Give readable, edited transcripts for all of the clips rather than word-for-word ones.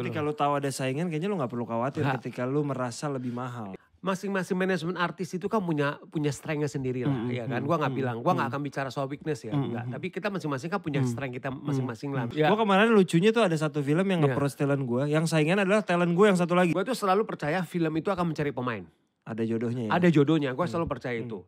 ketika lu tahu ada saingan kayaknya lu gak perlu khawatir ketika lu merasa lebih mahal. Masing-masing manajemen artis itu kan punya strength-nya sendiri lah, ya kan? Gua nggak bilang, gua nggak akan bicara soal weakness ya, enggak. Tapi kita masing-masing kan punya strength kita masing-masing lah. Ya. Gua kemarin lucunya tuh ada satu film yang nge-approach talent gua, yang saingan adalah talent gua yang satu lagi. Gua tuh selalu percaya film itu akan mencari pemain. Ada jodohnya ya? Ada jodohnya, gua selalu percaya itu.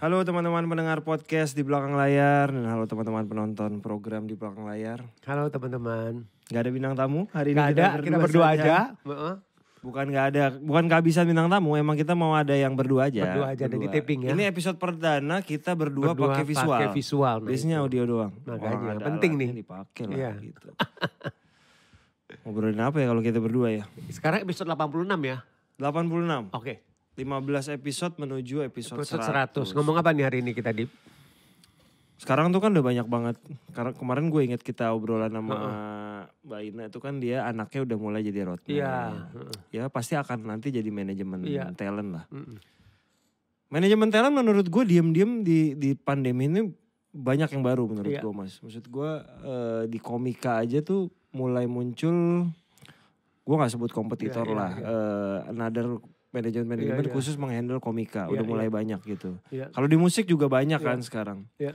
Halo teman-teman pendengar podcast Di Belakang Layar, dan halo teman-teman penonton program Di Belakang Layar. Halo teman-teman. Gak ada bintang tamu hari ini, kita berdua aja. Bukan gak ada, bukan kehabisan bintang tamu, emang kita mau ada yang berdua aja. Berdua aja, ada di taping ya. Ini episode perdana kita berdua pakai visual. Pakai visual. Biasanya audio doang. Makanya penting nih. Dipakai lah gitu. Ngobrolin apa ya kalau kita berdua ya? Sekarang episode 86 ya? 86. Oke. 15 episode menuju episode 100. Ngomong apa nih hari ini kita, Dip? Sekarang tuh kan udah banyak banget, karena kemarin gue inget kita obrolan sama Mbak Ina itu kan dia anaknya udah mulai jadi roadman. Iya. Ya pasti akan nanti jadi manajemen talent lah. Manajemen talent menurut gue diem-diem di pandemi ini banyak yang baru menurut gue mas. Maksud gue di komika aja tuh mulai muncul, gue gak sebut kompetitor lah. Another manajemen khusus menghandle komika udah mulai banyak gitu. Kalau di musik juga banyak kan sekarang. Iya.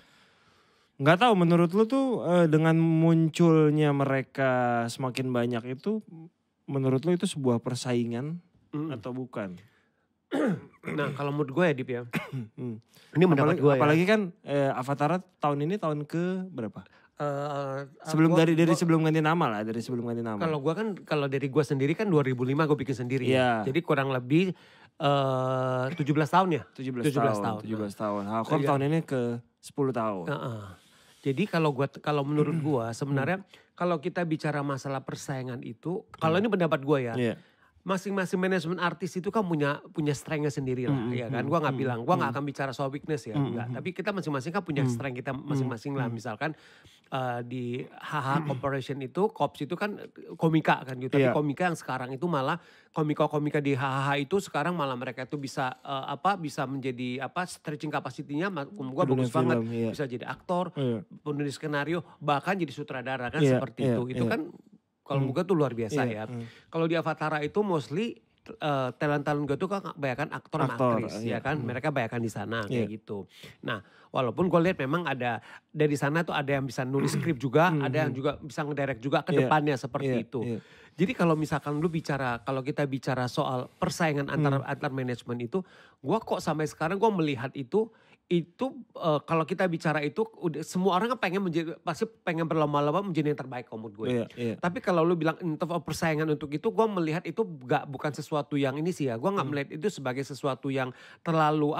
Nggak tahu menurut lu tuh dengan munculnya mereka semakin banyak itu, menurut lu itu sebuah persaingan atau bukan? Nah kalau menurut gue ya Dip ya, ini menurut gue apalagi kan Avatar tahun ini tahun ke berapa? Sebelum ganti nama. Kalau gue kan, kalau dari gue sendiri kan 2005 gue bikin sendiri. Yeah. Jadi kurang lebih 17 tahun. Haha tahun ini ke 10 tahun. Jadi kalau menurut gue sebenarnya kalau kita bicara masalah persaingan itu, kalau ini pendapat gue ya. Yeah. Masing-masing manajemen artis itu kan punya strength-nya sendiri lah, ya kan? Gua nggak bilang, gua nggak akan bicara soal weakness ya, enggak. Tapi kita masing-masing kan punya strength kita masing-masing lah. Misalkan di Haha Corporation itu, Cops itu kan komika kan gitu. Tapi komika yang sekarang itu malah komika-komika di Haha itu sekarang malah mereka itu bisa bisa menjadi stretching kapasitinya, gua bagus banget. Film, bisa jadi aktor, penulis skenario, bahkan jadi sutradara kan seperti itu. Itu kan kalau gue tuh luar biasa ya. Kalau di Avatar itu mostly talent-talent gue tuh kan banyakan aktor sama aktris ya kan. Mereka banyakan di sana kayak gitu. Nah walaupun gue lihat memang ada dari sana tuh ada yang bisa nulis skrip juga. Ada yang juga bisa ngedirect juga ke depannya seperti itu. Jadi kalau misalkan lu bicara, kalau kita bicara soal persaingan antar manajemen itu, gue kok sampai sekarang gue melihat itu kalau kita bicara itu semua orang kan pasti pengen berlomba-lomba menjadi yang terbaik menurut gue. Tapi kalau lu bilang in terms of persaingan untuk itu, gue melihat itu bukan sesuatu yang ini sih ya. Gue nggak melihat itu sebagai sesuatu yang terlalu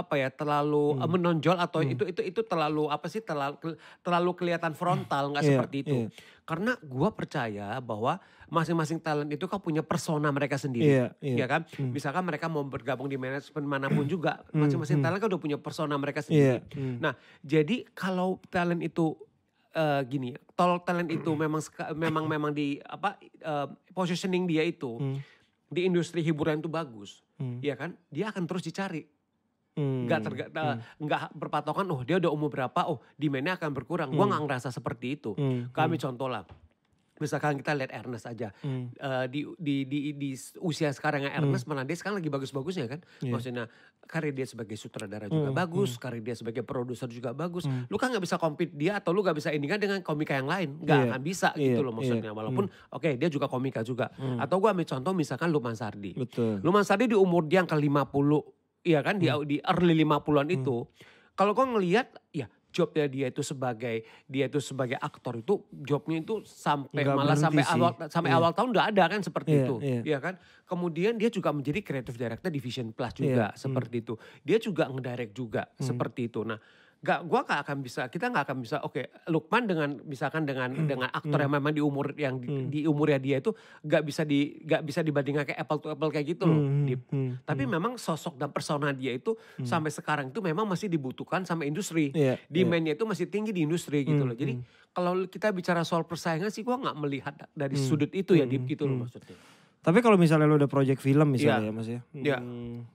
menonjol atau itu terlalu kelihatan frontal, nggak seperti itu. Karena gue percaya bahwa masing-masing talent itu kan punya persona mereka sendiri, ya kan? Misalkan mereka mau bergabung di manajemen manapun juga, masing-masing talent kan udah punya persona mereka sendiri. Nah, jadi kalau talent itu talent itu memang di positioning dia itu di industri hiburan itu bagus, ya kan? Dia akan terus dicari. Nggak berpatokan, oh dia udah umur berapa, oh demand-nya akan berkurang. Gue nggak ngerasa seperti itu. Kami contoh lah, misalkan kita lihat Ernest aja. Di usia sekarangnya Ernest, mana dia sekarang lagi bagus-bagusnya kan. Maksudnya karir dia sebagai sutradara juga bagus, karir dia sebagai produser juga bagus. Lu kan nggak bisa compete dia atau lu nggak bisa ini kan dengan komika yang lain. Nggak akan bisa gitu loh maksudnya. Walaupun oke dia juga komika juga. Atau gue ambil contoh misalkan Lukman Sardi. Betul. Lukman Sardi di umur dia yang ke 50. Iya kan di early 50-an itu, kalau gue ngelihat ya jobnya dia itu sebagai aktor itu jobnya itu sampai nggak malah sampai awal tahun udah ada kan seperti itu, ya kan. Kemudian dia juga menjadi creative director di Vision Plus juga seperti itu. Dia juga ngedirect juga seperti itu. Nah, kita nggak akan bisa Lukman dengan misalkan dengan aktor yang memang di umurnya dia itu nggak bisa dibandingkan kayak apple to apple kayak gitu loh. Tapi memang sosok dan persona dia itu sampai sekarang itu memang masih dibutuhkan sama industri. Demandnya itu masih tinggi di industri gitu loh. Jadi kalau kita bicara soal persaingan sih gua nggak melihat dari sudut itu ya Dip, gitu loh maksudnya. Tapi kalau misalnya lu udah project film misalnya ya Mas ya.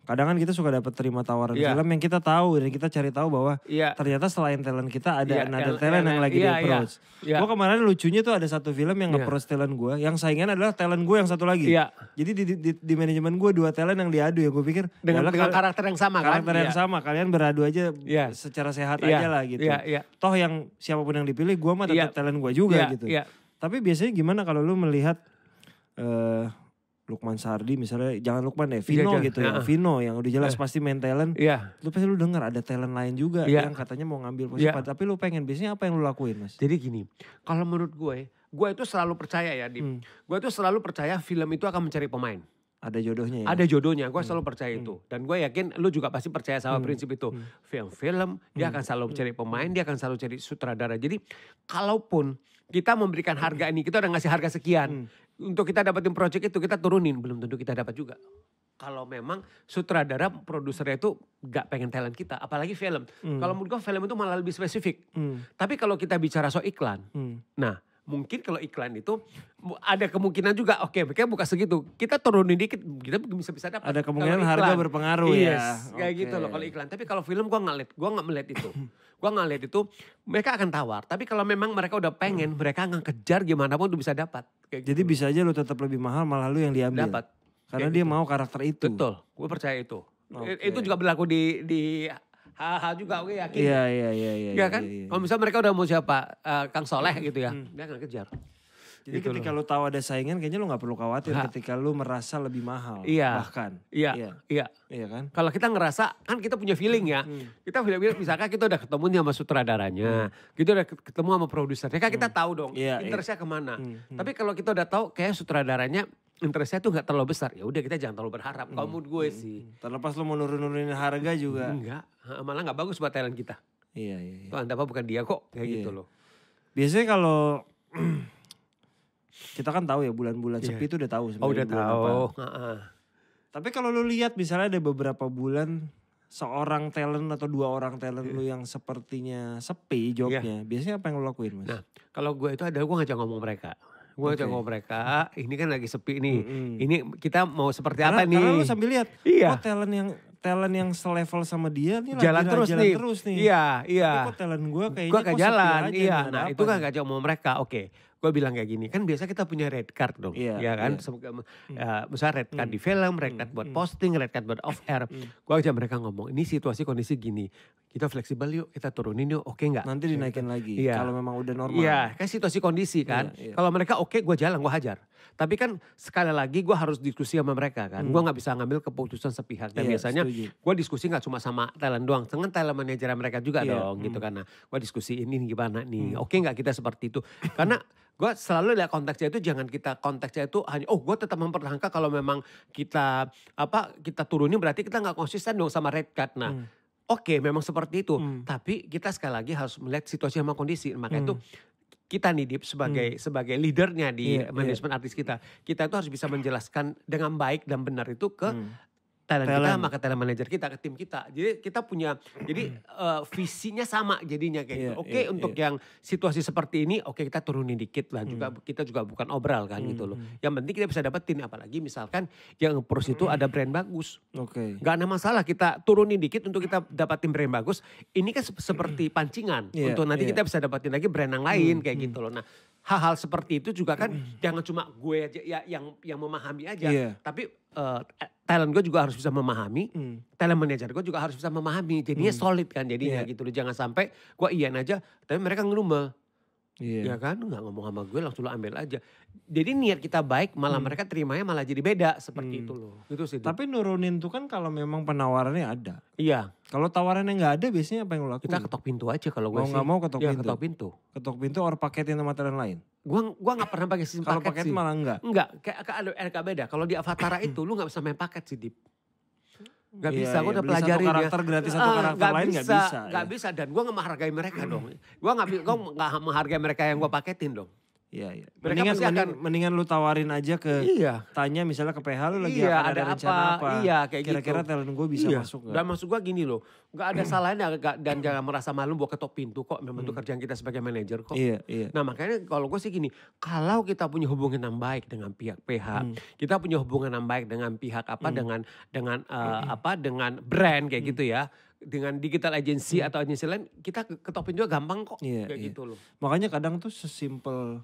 Kadang kan kita suka dapat terima tawaran film yang kita tahu dan kita cari tahu bahwa ternyata selain talent kita ada another talent yang lagi di-approach. Gue kemarin lucunya tuh ada satu film yang nge-approach talent gue, yang saingan adalah talent gue yang satu lagi. Jadi di manajemen gue dua talent yang diadu ya, gue pikir dengan karakter yang sama kan. Karakter yang sama, kalian beradu aja secara sehat aja lah gitu. Toh yang siapapun yang dipilih gue mah tetap talent gue juga gitu. Tapi biasanya gimana kalau lu melihat Lukman Sardi misalnya, jangan Lukman deh, Vino gitu ya. Vino yang udah jelas pasti main talent. Lu pasti lu denger ada talent lain juga yang katanya mau ngambil posisi. Tapi lu pengen, biasanya apa yang lu lakuin Mas? Jadi gini, kalau menurut gue itu selalu percaya ya Dim. Gue itu selalu percaya film itu akan mencari pemain. Ada jodohnya ya? Ada jodohnya, gue selalu percaya itu. Dan gue yakin lu juga pasti percaya sama prinsip itu. Film-film dia akan selalu mencari pemain, dia akan selalu cari sutradara. Jadi kalaupun kita memberikan harga ini, kita udah ngasih harga sekian. Untuk kita dapetin project itu kita turunin, belum tentu kita dapat juga. Kalau memang sutradara, produsernya itu gak pengen talent kita, apalagi film. Kalau menurut gue film itu malah lebih spesifik. Tapi kalau kita bicara soal iklan, nah mungkin kalau iklan itu ada kemungkinan juga, oke kayaknya bukan segitu. Kita turunin dikit, kita bisa dapat. Ada kemungkinan harga berpengaruh ya. Kayak gitu loh kalau iklan. Tapi kalau film gue gak melihat itu. Gue gak lihat itu, mereka akan tawar. Tapi kalau memang mereka udah pengen, mereka akan kejar gimana pun tuh bisa dapat. Kayak jadi gitu. Bisa aja lu tetap lebih mahal, malah lu yang diambil. Dapat. Karena kayak dia gitu. Mau karakter itu. Betul, gue percaya itu. Okay. Itu juga berlaku di Haha juga, gue yakin. Iya kan? Kalau misalnya mereka udah mau siapa, Kang Soleh gitu ya, dia akan kejar. Jadi gitu ketika lu tahu ada saingan, kayaknya lu gak perlu khawatir ketika lu merasa lebih mahal. Iya kan? Kalau kita ngerasa, kan kita punya feeling ya. Kita bilang, misalkan kita udah ketemu nih sama sutradaranya. Kita udah ketemu sama produsernya. Kan kita tahu dong, interestnya kemana. Tapi kalau kita udah tahu kayak sutradaranya, interestnya tuh gak terlalu besar. Ya udah kita jangan terlalu berharap. Kalau mood gue sih. Terlepas lu mau nurunin harga juga. Enggak, malah gak bagus buat talent kita. Iya. Tuh Anda apa bukan dia kok, kayak gitu loh. Biasanya kalau... Kita kan tahu ya bulan-bulan sepi itu udah tahu sebenarnya. Tapi kalau lu lihat misalnya ada beberapa bulan seorang talent atau dua orang talent lu yang sepertinya sepi jobnya, biasanya apa yang lu lakuin Mas? Nah, kalau gue itu adalah gue ngajak ngomong mereka. Gue ngajak ngomong mereka, ini kan lagi sepi nih. Ini kita mau seperti apa nih? Karena lu sambil lihat, kok talent yang selevel sama dia nih jalan terus nih. Iya. Kok talent gue kayaknya kok jalan. Iya, nah itu kan ngajak ngomong mereka, oke. Gue bilang kayak gini, kan biasa kita punya red card dong, ya kan? Misalnya red card di film, red card buat posting, red card buat off air. Gue aja mereka ngomong, ini situasi kondisi gini, kita fleksibel yuk, kita turunin yuk, oke nggak? Nanti dinaikin lagi, kalau memang udah normal. Iya, kan situasi kondisi kan. Kalau mereka oke, gue jalan, gue hajar. Tapi kan sekali lagi gue harus diskusi sama mereka kan. Gue nggak bisa ngambil keputusan sepihak. Dan biasanya gue diskusi nggak cuma sama talent doang, dengan talent manajer mereka juga dong, gitu kan. Nah, gue diskusi ini gimana nih, oke nggak kita seperti itu? Karena gue selalu lihat konteksnya itu, jangan kita konteksnya itu hanya gue tetap mempertahankan kalau memang kita turunin berarti kita nggak konsisten dong sama red card. Nah oke, memang seperti itu, tapi kita sekali lagi harus melihat situasi sama kondisi. Makanya itu kita nih Dip sebagai leadernya di manajemen artis kita itu harus bisa menjelaskan dengan baik dan benar itu ke talent kita, maka talent manager kita, ke tim kita. Jadi kita punya, jadi visinya sama jadinya kayak gitu. Oke, untuk yang situasi seperti ini, oke kita turunin dikit lah. Juga kita juga bukan obral kan gitu loh. Yang penting kita bisa dapetin, apalagi misalkan yang nge-pros itu ada brand bagus. Gak ada masalah kita turunin dikit untuk kita dapetin brand bagus. Ini kan seperti pancingan untuk nanti kita bisa dapetin lagi brand yang lain kayak gitu loh. Nah, hal-hal seperti itu juga kan jangan cuma gue aja yang memahami aja, tapi talent gue juga harus bisa memahami, talent manager gue juga harus bisa memahami, jadinya solid kan jadinya gitu loh. Jangan sampai gue iyan aja, tapi mereka ngerumel. Ya kan, nggak ngomong sama gue langsung lo ambil aja. Jadi niat kita baik, malah mereka terimanya malah jadi beda seperti itu loh. Itu sih. Tapi nurunin tuh kan kalau memang penawarannya ada. Iya. Kalau tawarannya nggak ada, biasanya apa yang lo lakuin? Kita ketok pintu aja kalau gue sih. Mau nggak mau ketok pintu. Ketok pintu or paketin sama talent lain. Gue nggak pernah pakai sistem paket sih. Kalau paket malah enggak. Enggak, kayak beda. Kalau di Avatar itu lu nggak bisa main paket sih Dip. Gak bisa, gue udah pelajari karakter gratis satu karakter lain gak bisa. Dan gue gak menghargai mereka dong. Gue gak menghargai mereka yang gue paketin dong. Iya. Mendingan lu tawarin aja ke tanya misalnya ke PH lu lagi ada rencana apa. Iya, kayak kira-kira gitu. Talent gue bisa masuk gak? Dan maksud gue gini loh, gak ada salahnya dan jangan merasa malu buat ketok pintu kok. Memang itu kerjaan kita sebagai manajer kok. Iya, iya. Nah makanya kalau gue sih gini, kalau kita punya hubungan yang baik dengan pihak PH, kita punya hubungan yang baik dengan pihak apa dengan brand kayak gitu ya. Dengan digital agency atau agency lain, kita ketopin juga gampang kok kayak gitu loh. Makanya kadang tuh sesimpel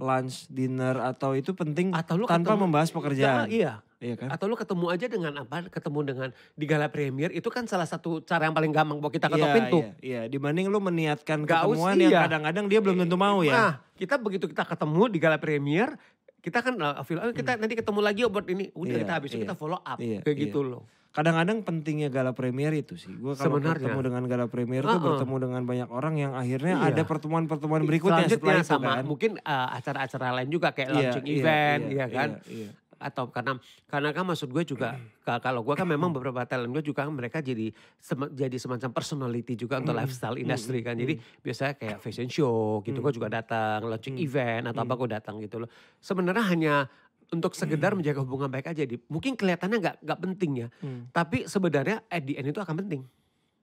lunch, dinner atau itu penting atau lu tanpa ketemu, membahas pekerjaan. Iya kan? Atau lu ketemu aja dengan apa? Ketemu dengan di gala premier itu kan salah satu cara yang paling gampang buat kita ketopin tuh. Iya, dibanding lu meniatkan ketemuan yang kadang-kadang dia belum tentu mau ya. Nah, kita begitu kita ketemu di gala premier, kita kan kita nanti ketemu lagi buat ini. Udah kita habis itu kita follow up kayak gitu loh. Kadang-kadang pentingnya gala premier itu sih. Gue kalau bertemu dengan gala premier itu bertemu dengan banyak orang yang akhirnya ada pertemuan-pertemuan berikutnya setelah itu sama, kan. Mungkin acara-acara lain juga kayak launching event ya kan. Atau karena kan maksud gue juga kalau gue kan memang beberapa talent gue juga mereka jadi semacam personality juga untuk lifestyle industry kan. Jadi biasanya kayak fashion show gitu gue juga datang, launching event atau apa gue datang gitu loh. Sebenarnya hanya untuk sekedar menjaga hubungan baik aja. Mungkin kelihatannya gak penting ya. Tapi sebenarnya at the end itu akan penting.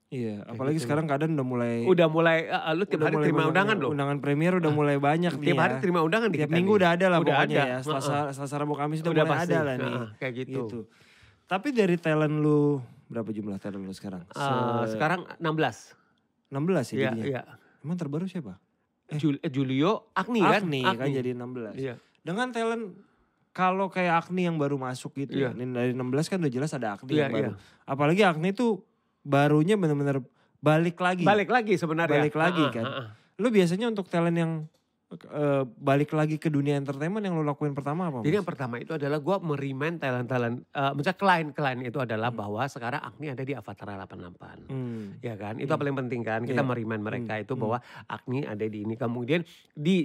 Iya, apalagi sekarang keadaan udah mulai lu tiap hari terima undangan loh. Undangan premier udah mulai banyak nih. Tiap hari terima undangan di tiap minggu udah ada lah pokoknya ya. Selasa Rabu Kamis udah mulai ada lah nih. Kayak gitu. Tapi dari talent lu, berapa jumlah talent lu sekarang? Sekarang 16. 16 ya jadinya? Emang terbaru siapa? Julio Agni kan jadi 16. Dengan talent... Kalau kayak Agni yang baru masuk gitu ya. Dari 16 kan udah jelas ada Agni yang baru. Apalagi Agni tuh barunya benar-benar balik lagi. Balik lagi sebenarnya. Balik lagi kan. Lu biasanya untuk talent yang balik lagi ke dunia entertainment yang lu lakuin pertama apa? Jadi yang pertama itu adalah gue meremind talent-talent. Misalnya klien-klien itu adalah bahwa sekarang Agni ada di Avatar 88. Ya kan? Itu paling penting kan. Kita meremind mereka itu bahwa Agni ada di ini. Kemudian di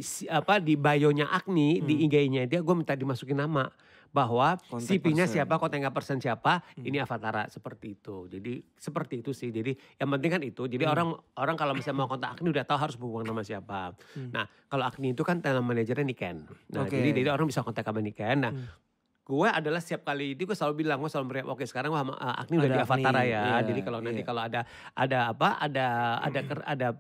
bio-nya Agni, di IG-nya dia gue minta dimasukin nama. Bahwa CP-nya siapa, konten persen siapa, ini Avatar seperti itu. Jadi seperti itu sih. Jadi yang penting kan itu. Jadi orang kalau misalnya mau kontak Agni udah tahu harus berhubungan sama siapa. Nah kalau Agni itu kan talent manajernya Niken. Nah jadi orang bisa kontak sama Niken. Nah gue adalah setiap kali itu gue selalu bilang, gue selalu meriak, oke sekarang gue sama Agni udah di Avatar ya. Jadi kalau nanti kalau ada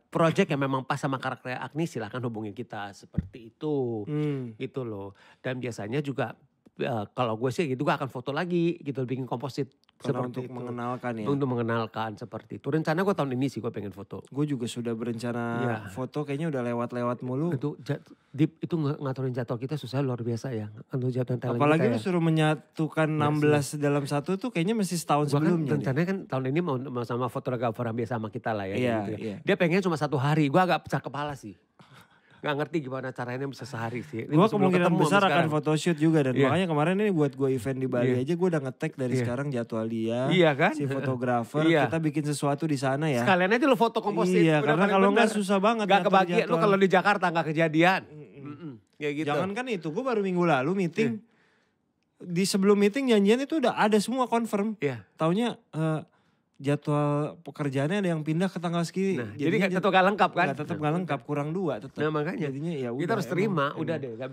project yang memang pas sama karakter Agni silahkan hubungi kita. Seperti itu. Gitu loh. Dan biasanya juga kalau gue sih gitu gue akan foto lagi gitu, bikin komposit seperti itu. Mengenalkan ya. Untuk mengenalkan seperti itu. Rencana gue tahun ini sih gue pengen foto. Gue juga sudah berencana foto, kayaknya udah lewat-lewat mulu. Itu ngaturin jadwal kita susah luar biasa ya. Untuk jadwal talent apalagi lu suruh menyatukan 16 dalam satu tuh kayaknya mesti setahun sebelumnya. Rencananya kan tahun ini mau sama fotografer yang biasa sama kita lah ya. Dia pengennya cuma 1 hari, gue agak pecah kepala sih. Gak ngerti gimana caranya bisa sehari sih. Gue kemungkinan besar akan photoshoot juga. Dan makanya kemarin ini buat gue event di Bali aja. Gue udah nge-tag dari sekarang jadwal dia. Kan? Si fotografer. Kita bikin sesuatu di sana ya. Sekalian aja lo foto komposit. Karena kalau gak susah banget. Gak kebagian. Lo kalau di Jakarta gak kejadian. Gitu. Jangan kan itu. Gue baru minggu lalu meeting. Di sebelum meeting janjian itu udah ada semua confirm. Taunya... jadwal pekerjaannya ada yang pindah ke tanggal segini. Nah, jadi tetap gak lengkap kan? Tetap gak lengkap, kurang 2 tetap. Nah makanya jadinya, ya udah, kita harus terima, udah deh gak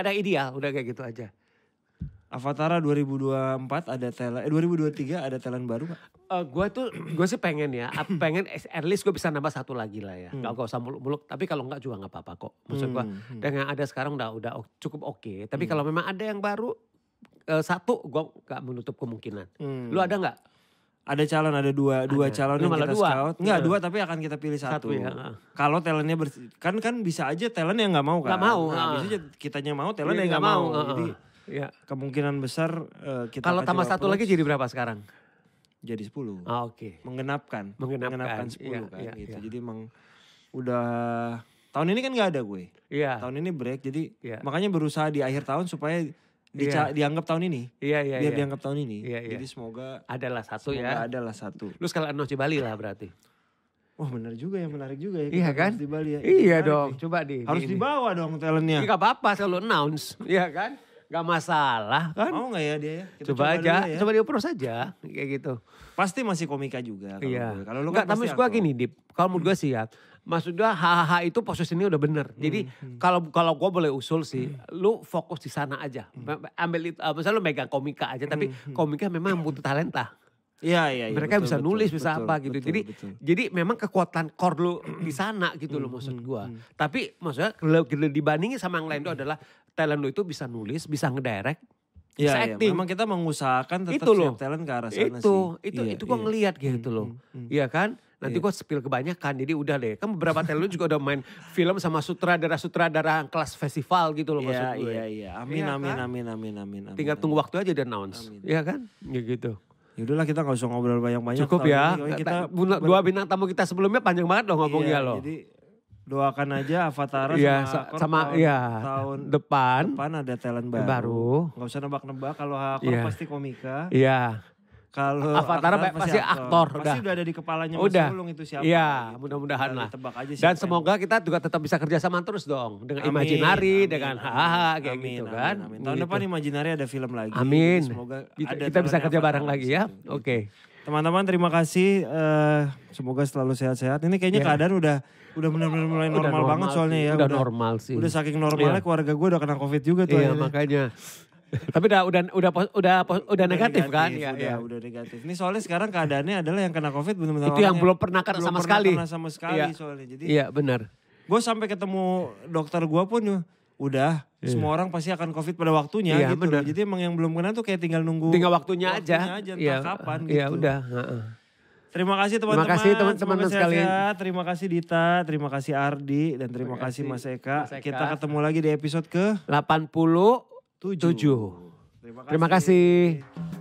ada ideal, udah kayak gitu aja. Avatar 2024 ada talent, 2023 ada talent baru Pak? Gue sih pengen ya, pengen at least gue bisa nambah 1 lagi lah ya. Gak usah muluk-muluk, tapi kalau enggak juga gak apa-apa kok. Maksud gue, dengan ada sekarang udah cukup oke. Tapi kalau memang ada yang baru, 1 gue gak menutup kemungkinan. Lu ada gak? Ada calon, ada 2 calon yang kita scout. Enggak 2 tapi akan kita pilih 1. Ya. Kalau talentnya kan bisa aja talent yang gak mau kan. Gak mau. Nah, bisa aja kitanya mau, talent yang gak mau. Jadi kemungkinan besar kita... Kalau tambah 1 lagi jadi berapa sekarang? Jadi 10. Ah, oke. Menggenapkan 10 kan gitu. Jadi emang udah... Tahun ini kan gak ada gue. Tahun ini break jadi makanya berusaha di akhir tahun supaya... dianggap tahun ini. Biar dianggap tahun ini. Jadi semoga adalah 1 ya. Adalah 1. Lu sekalian Ernest di Bali lah berarti. Wah benar juga ya, menarik juga ya. Iya kan? Di Bali ya. Iya dong, coba deh. Harus dibawa dong talentnya. Gak apa-apa selalu announce. Iya kan? Gak masalah kan. Mau gak ya dia ya? Coba aja, ya. Coba diopros aja kayak gitu. Pasti masih komika juga. Iya. Kalau lu kan gak, tapi gue gini Dip, kalau menurut gue sih ya. Maksudnya hahaha itu posisinya udah bener. Jadi kalau gue boleh usul sih, lu fokus di sana aja. Ambil itu, misalnya lu megang komika aja, tapi komika memang butuh talenta. Iya, iya, iya. Mereka betul, bisa nulis, betul, bisa betul, apa gitu. Betul, jadi memang kekuatan core lu di sana gitu loh maksud gue. Tapi maksudnya kalau dibandingin sama yang lain itu adalah talent lu itu bisa nulis, bisa ngedirect, bisa acting. Memang kita mengusahakan tetap siap talent ke arah sana itu, sih. Itu gue ngeliat gitu loh. Iya kan? Nanti gue spill kebanyakan, jadi udah deh. Kan beberapa talent lu juga udah main film sama sutradara-sutradara kelas festival gitu loh maksud gue. Iya. Amin. Tinggal tunggu waktu aja di announce. Iya kan? Ya gitu. Yaudahlah kita gak usah ngobrol banyak-banyak. Cukup ya. Kita dua bintang tamu kita sebelumnya panjang banget loh ngomongnya loh. Jadi doakan aja Avatar sama tahun depan ada talent baru. Gak usah nebak-nebak kalau Hakor pasti komika. Iya. Kalau Avatar pasti aktor. Pasti udah ada di kepalanya Mas Sulung itu siapa. Iya, mudah-mudahan lah. Dan semoga kita juga tetap bisa kerja sama terus dong. Dengan Imajinari, dengan Haha kayak gitu kan. Tahun depan Imajinari ada film lagi. Amin. Semoga kita bisa kerja bareng lagi ya. Oke. Teman-teman terima kasih. Semoga selalu sehat-sehat. Ini kayaknya keadaan udah benar-benar mulai normal banget soalnya ya. Udah normal sih. Udah saking normalnya keluarga gue udah kena COVID juga tuh. Iya makanya. Tapi udah negatif kan? Udah negatif. Ini soalnya sekarang keadaannya adalah yang kena COVID benar-benar itu yang belum pernah kena sama sekali. Belum pernah sama sekali soalnya. Jadi iya benar. Gue sampai ketemu dokter gue pun udah semua orang pasti akan COVID pada waktunya gitu. Bener. Jadi emang yang belum kena tuh kayak tinggal nunggu. Tinggal waktunya aja. Entah kapan gitu. Iya udah. Terima kasih teman-teman. Terima kasih teman-teman sekalian. Terima kasih Dita, terima kasih Ardi dan terima kasih Mas Eka. Kita ketemu lagi di episode ke 80. 7. Terima kasih.